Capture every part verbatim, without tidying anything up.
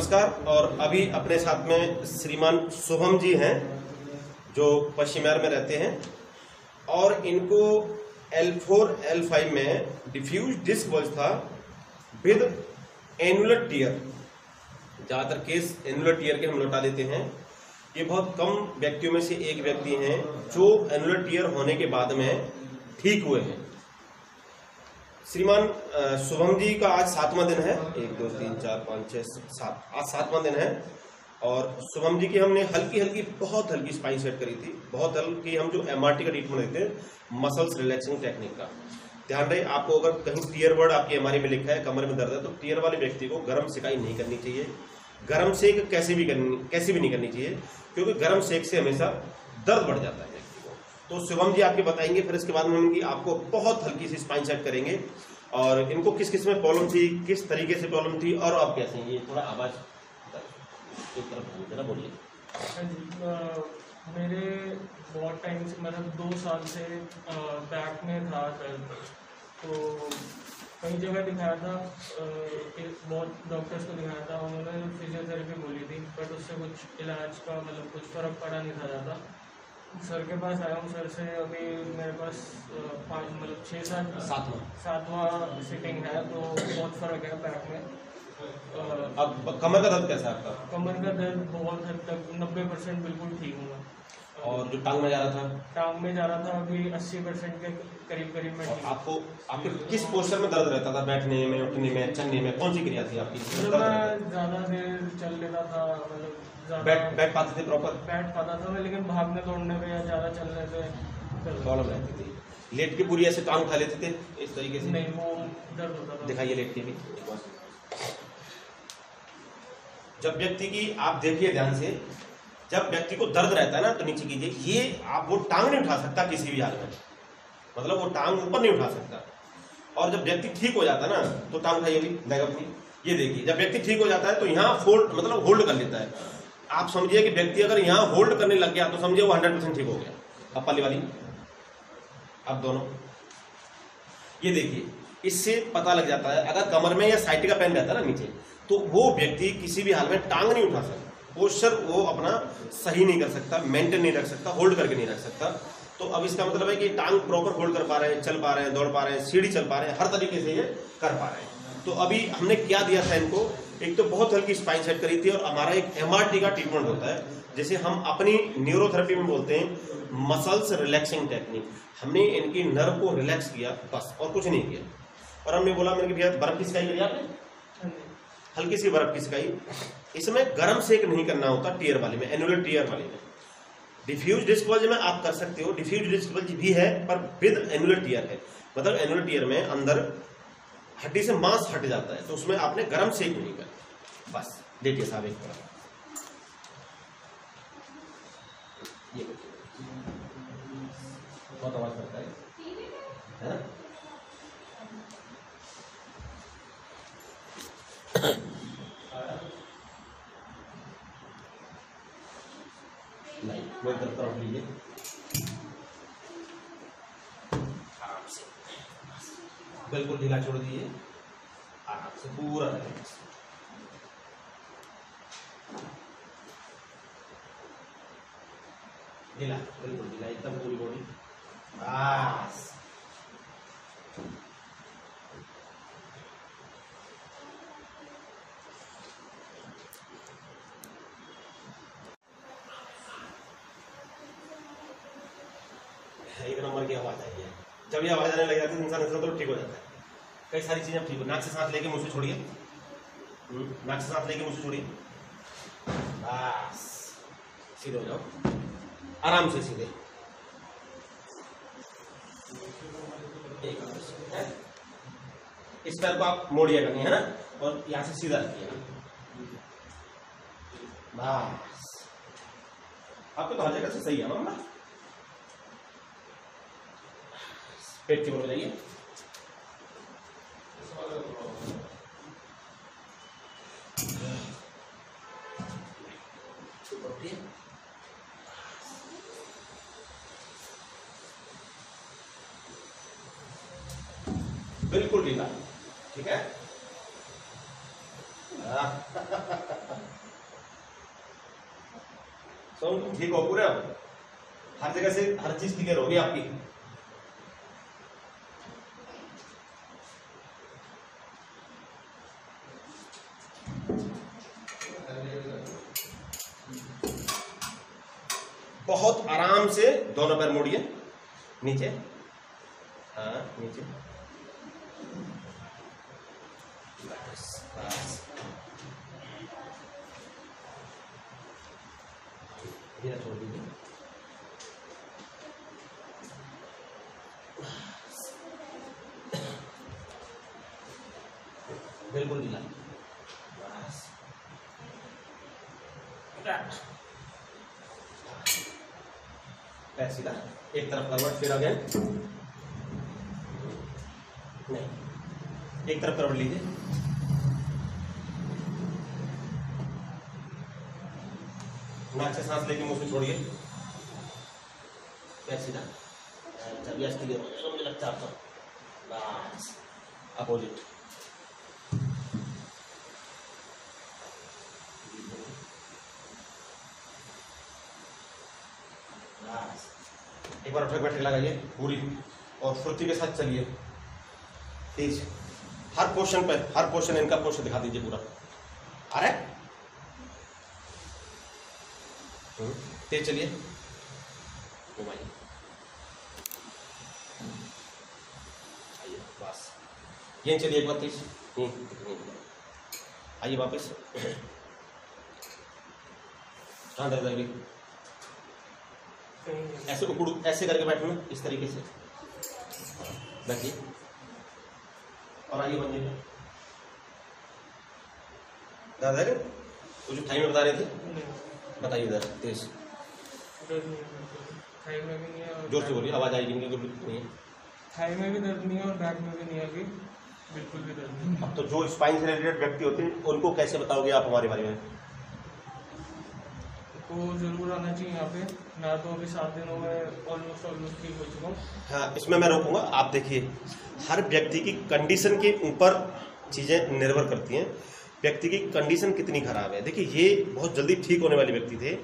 नमस्कार। और अभी अपने साथ में श्रीमान शुभम जी हैं जो पश्चिम बिहार में रहते हैं और इनको एल फोर एल फाइव में डिफ्यूज डिस्क बल्ज था विद एनुलर टीयर। ज़्यादातर केस एनुलर टीयर के हम लौटा देते हैं। ये बहुत कम व्यक्तियों में से एक व्यक्ति हैं जो एनुलर टीयर होने के बाद में ठीक हुए हैं। श्रीमान शुभम जी का आज सातवां दिन है, एक दो तीन चार पाँच छः सात, आज सातवां दिन है। और शुभम जी की हमने हल्की हल्की बहुत हल्की स्पाइन सेट करी थी, बहुत हल्की। हम जो एमआरटी का ट्रीटमेंट देते हैं मसल्स रिलैक्सिंग टेक्निक का। ध्यान रहे, आपको अगर कहीं टीयर वर्ड आपकी एमआरटी में लिखा है, कमर में दर्द है, तो टीयर वाले व्यक्ति को गर्म सिकाई नहीं करनी चाहिए। गर्म सेक कैसे भी करनी कैसे भी नहीं करनी चाहिए, क्योंकि गर्म सेक से हमेशा दर्द बढ़ जाता है। तो शुभम जी आपके बताएंगे, फिर इसके बाद में इनकी आपको बहुत हल्की सी स्पाइन सेट करेंगे। और इनको किस किस में प्रॉब्लम थी, किस तरीके से प्रॉब्लम थी और अब कैसे हैं, ये थोड़ा आवाज एक तरफ जरा बोलिए। मेरे बहुत टाइम से, मतलब दो साल से बैक में था दर्द, तो कई जगह दिखाया था, बहुत डॉक्टर्स को दिखाया था, उन्होंने फिजियोथेरेपी बोली थी, बट उससे कुछ इलाज का मतलब कुछ फर्क पड़ा नहीं था ज़्यादा। सर के पास आया हूँ, सर से अभी मेरे पास पाँच मतलब छः सात सातवां सातवां सिटिंग है, तो बहुत फ़र्क है बैक में। अब कमर का दर्द कैसा है आपका? कमर का दर्द बहुत हद तक नब्बे परसेंट बिल्कुल ठीक हुआ। और जो टांग में जा रहा था टांग में जा रहा था अभी अस्सी परसेंट के करीब करीब में। आपको आपके किस पोस्चर में दर्द रहता था? बैठने में, उठने में, चलने में, कौन सी क्रिया थी आपकी? ज़्यादा देर चल लेता था, मतलब बैठ बैठ पाते थे प्रॉपर? बैठ पाता था मैं, लेकिन भागने दौड़ने पे या ज़्यादा चलने पे प्रॉब्लम रहती थी। लेट के पूरी ऐसे टांग उठा लेते थे इस तरीके से? नहीं, वो दर्द होता था। दिखाइए लेट के भी। जब व्यक्ति की आप देखिए ध्यान से, जब व्यक्ति को दर्द रहता है ना तो नीचे कीजिए। ये आप वो टांग नहीं उठा सकता किसी भी हाल में, मतलब वो टांग ऊपर नहीं उठा सकता। और जब व्यक्ति ठीक हो जाता है ना तो टांग उठाइए भी, लगाइए। ये देखिए, जब व्यक्ति ठीक हो जाता है तो यहाँ फोल्ड मतलब होल्ड कर लेता है। आप समझिए कि व्यक्ति अगर यहाँ होल्ड करने लग गया तो समझिए वो हंड्रेड परसेंट ठीक हो गया। अब पल्ली वाली, अब दोनों, ये देखिए, इससे पता लग जाता है। अगर कमर में या साइड का पेन रहता है ना नीचे, तो वो व्यक्ति किसी भी हाल में टांग नहीं उठा सकता, पोस्चर वो अपना सही नहीं कर सकता, मेंटेन नहीं रख सकता, होल्ड करके नहीं रख सकता। तो अब इसका मतलब है कि टांग प्रॉपर होल्ड कर पा रहे हैं, चल पा रहे हैं, दौड़ पा रहे हैं, सीढ़ी चल पा रहे हैं, हर तरीके से ये कर पा रहे हैं। तो अभी हमने क्या दिया था इनको? एक तो बहुत हल्की स्पाइन सेट करी थी। और हमारा एक एमआरटी का ट्रीटमेंट होता है, जैसे हम अपनी न्यूरोथेरेपी में बोलते हैं मसल्स रिलैक्सिंग टेक्निक। हमने इनकी नर्व को रिलैक्स किया बस, और कुछ नहीं किया। और हमने बोला, मैंने भैया बर्फ की सिकाई करी आपने, हल्की सी बर्फ की सिकाई। इसमें गर्म सेक नहीं करना होता टीयर वाले में, एनुलर टीयर वाले में। डिफ्यूज डिस्क बल्ज में आप कर सकते हो, डिफ्यूज डिस्क बल्ज भी है पर विद एनुलर टीयर है। मतलब एनुलर टीयर में अंदर हड्डी से मांस हट जाता है, तो उसमें आपने गर्म सेक नहीं करना। बस देखिए साहब, एक तरफ ये बहुत आवाज करता है, है ना? नहीं, वो एक तरफ लीजिए। बिल्कुल ढीला छोड़ दिए, आराम से पूरा रिलैक्स। ढीला, बिल्कुल ढीला, एकदम पूरी बॉडी। बस एक नंबर की आवाज आई है। जब ये आवाज आने लग जाती है इंसान इतना तो ठीक हो जाता है। कई सारी चीजें ठीक हो। नाक से सांस लेके मुंह से छोड़िए, नाक से सांस लेके मुंह से छोड़िए, बस सीधे हो जाओ, आराम से सीधे। इस पैर को आप मोड़िएगा नहीं, है ना, और यहाँ से सीधा रखिएगा, बस। आपको तो हर जगह से सही है मामा। पेट की ओर जाइए, बिल्कुल ढीला, ठीक है। सब ठीक हो पूरा, हर जगह से हर चीज क्लियर होगी आपकी। बहुत आराम से दोनों पैर मोड़िए नीचे, हाँ नीचे, बस बस ये छोड़ दीजिए। बिल्कुल ढीला, बस पैर सीधा एक तरफ करवट, फिर आगे नहीं, एक तरफ करवट लीजिए। नाक से सांस लेके मुंह से छोड़िए, पैर सीधा। जब यह स्थिति हो जाएगा मुझे लगता है आपको, बस अपोजिट एक बार उठक बैठक लगाइए पूरी और फुर्ती के साथ चलिए तेज। हर पोर्शन पर, हर पोर्शन इनका पोर्शन दिखा दीजिए पूरा। अरे तेज चलिए, घुमाइए, बस यहीं चलिए एक बार तेज। आइए वापस ध्यान रखिए, ऐसे उकड़ू ऐसे करके बैठना, इस तरीके से बैठिए और आइए बन जाइए। दादा जी वो जो थाई में बता रहे थे बताइए इधर तेज, जोर से बोलिए, आवाज आएगी नहीं, नहीं है। थाई में भी दर्द नहीं है और बैक में भी नहीं आएगी, बिल्कुल भी दर्द नहीं। अब तो जो स्पाइन से रिलेटेड व्यक्ति होते हैं उनको कैसे बताओगे आप हमारे बारे में? तो जरूर आना चाहिए यहाँ पे। मैं तो अभी सात दिनों में ऑलमोस्ट ऑलमोस्ट ठीक हो चुका हूँ। हाँ, इसमें मैं रोकूंगा। आप देखिए हर व्यक्ति की कंडीशन के ऊपर चीज़ें निर्भर करती हैं, व्यक्ति की कंडीशन कितनी खराब है। देखिए ये बहुत जल्दी ठीक होने वाले व्यक्ति थे,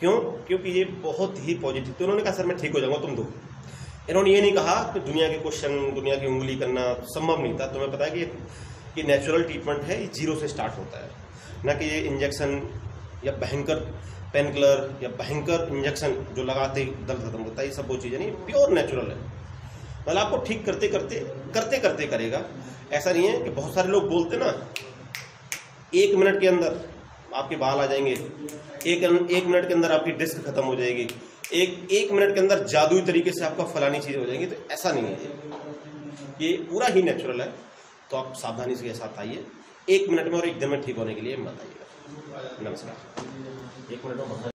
क्यों? क्योंकि ये बहुत ही पॉजिटिव थे। उन्होंने कहा सर मैं ठीक हो जाऊँगा, तुम दो। इन्होंने ये नहीं कहा कि दुनिया के क्वेश्चन, दुनिया की उंगली करना संभव नहीं था। तुम्हें पता है कि ये नेचुरल ट्रीटमेंट है, ये जीरो से स्टार्ट होता है, ना कि ये इंजेक्शन या भयंकर पेन किलर या भयंकर इंजेक्शन जो लगाते ही दर्द खत्म होता है। ये सब वो चीज़ें नहीं, प्योर नेचुरल है। मतलब आपको ठीक करते करते करते करते करेगा। ऐसा नहीं है कि बहुत सारे लोग बोलते ना एक मिनट के अंदर आपके बाल आ जाएंगे, एक एक मिनट के अंदर आपकी डिस्क खत्म हो जाएगी, एक एक मिनट के अंदर जादुई तरीके से आपका फलानी चीज़ हो जाएंगी। तो ऐसा नहीं है, ये पूरा ही नेचुरल है। तो आप सावधानी से साथ आइए, एक मिनट में और एक दिन में ठीक होने के लिए मत आइएगा। नमस्कार। एक मिनट में